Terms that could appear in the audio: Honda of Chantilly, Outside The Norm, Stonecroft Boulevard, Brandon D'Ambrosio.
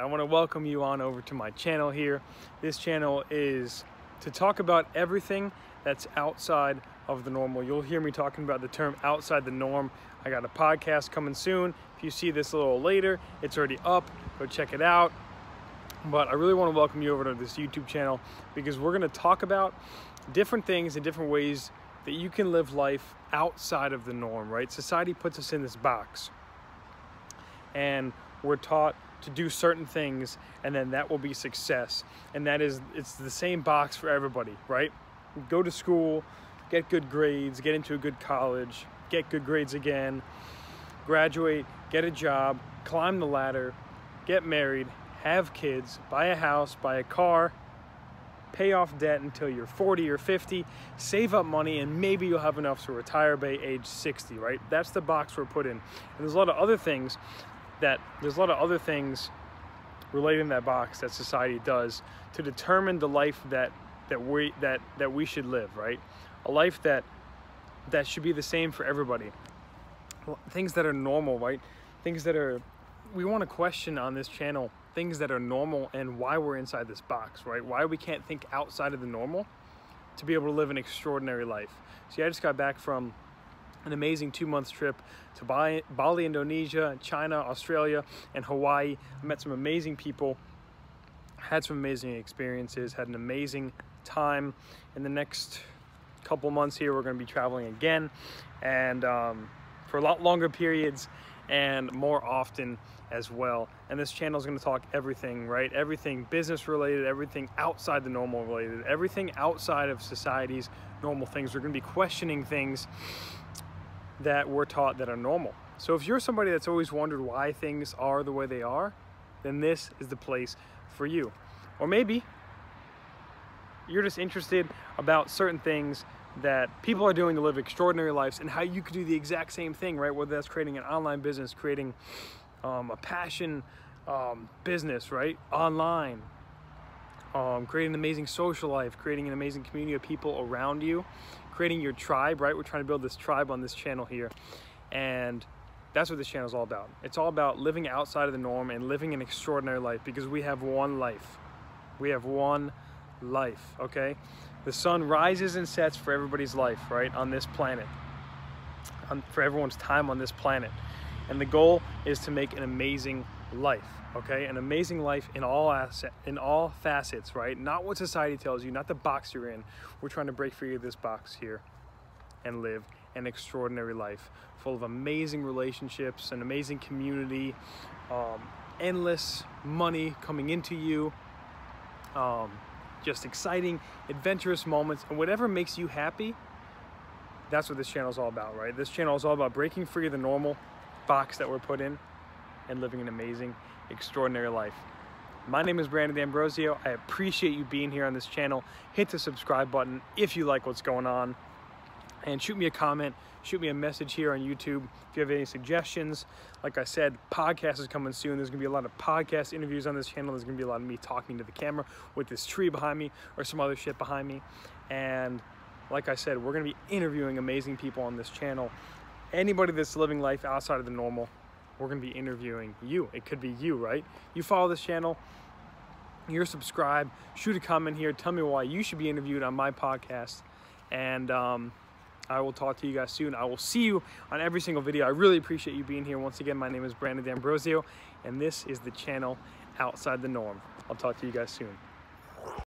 I want to welcome you on over to my channel here. This channel is to talk about everything that's outside of the normal. You'll hear me talking about the term outside the norm. I got a podcast coming soon. If you see this a little later, it's already up. Go check it out. But I really want to welcome you over to this YouTube channel because we're going to talk about different things and different ways that you can live life outside of the norm, right? Society puts us in this box and we're taught to do certain things and then that will be success. And that is, it's the same box for everybody, right? Go to school, get good grades, get into a good college, get good grades again, graduate, get a job, climb the ladder, get married, have kids, buy a house, buy a car, pay off debt until you're 40 or 50, save up money, and maybe you'll have enough to retire by age 60, right? That's the box we're put in. And there's a lot of other things relating to that box that society does to determine the life that we should live, right? A life that should be the same for everybody. Things that are normal, right? We want to question on this channel things that are normal and why we're inside this box, right? Why we can't think outside of the normal to be able to live an extraordinary life. See, I just got back from an amazing 2-month trip to Bali, Indonesia, China, Australia, and Hawaii. I met some amazing people, had some amazing experiences, had an amazing time. In the next couple months here, we're going to be traveling again and for a lot longer periods and more often as well. And this channel is going to talk everything, right? Everything business related, everything outside the normal related, everything outside of society's normal things. We're going to be questioning things that we're taught that are normal. So if you're somebody that's always wondered why things are the way they are, then this is the place for you. Or maybe you're just interested about certain things that people are doing to live extraordinary lives and how you could do the exact same thing, right? Whether that's creating an online business, creating a passion business, right? Online, creating an amazing social life, creating an amazing community of people around you, creating your tribe, right? We're trying to build this tribe on this channel here. And that's what this channel is all about. It's all about living outside of the norm and living an extraordinary life because we have one life. We have one life, okay? The sun rises and sets for everybody's life, right? On this planet, for everyone's time on this planet. And the goal is to make an amazing life, okay? An amazing life in all facets, right? Not what society tells you, not the box you're in. We're trying to break free of this box here and live an extraordinary life full of amazing relationships, an amazing community, endless money coming into you, just exciting, adventurous moments, and whatever makes you happy. That's what this channel is all about, right? This channel is all about breaking free of the normal box that we're put in and living an amazing, extraordinary life. My name is Brandon D'Ambrosio. I appreciate you being here on this channel. Hit the subscribe button if you like what's going on, and shoot me a comment, shoot me a message here on YouTube if you have any suggestions. Like I said, podcast is coming soon. There's gonna be a lot of podcast interviews on this channel. There's gonna be a lot of me talking to the camera with this tree behind me or some other shit behind me. And like I said, we're gonna be interviewing amazing people on this channel. Anybody that's living life outside of the normal, we're gonna be interviewing you. It could be you, right? You follow this channel, you're subscribed, shoot a comment here, tell me why you should be interviewed on my podcast. And I will talk to you guys soon. I will see you on every single video. I really appreciate you being here. Once again, my name is Brandon D'Ambrosio, and this is the channel Outside the Norm. I'll talk to you guys soon.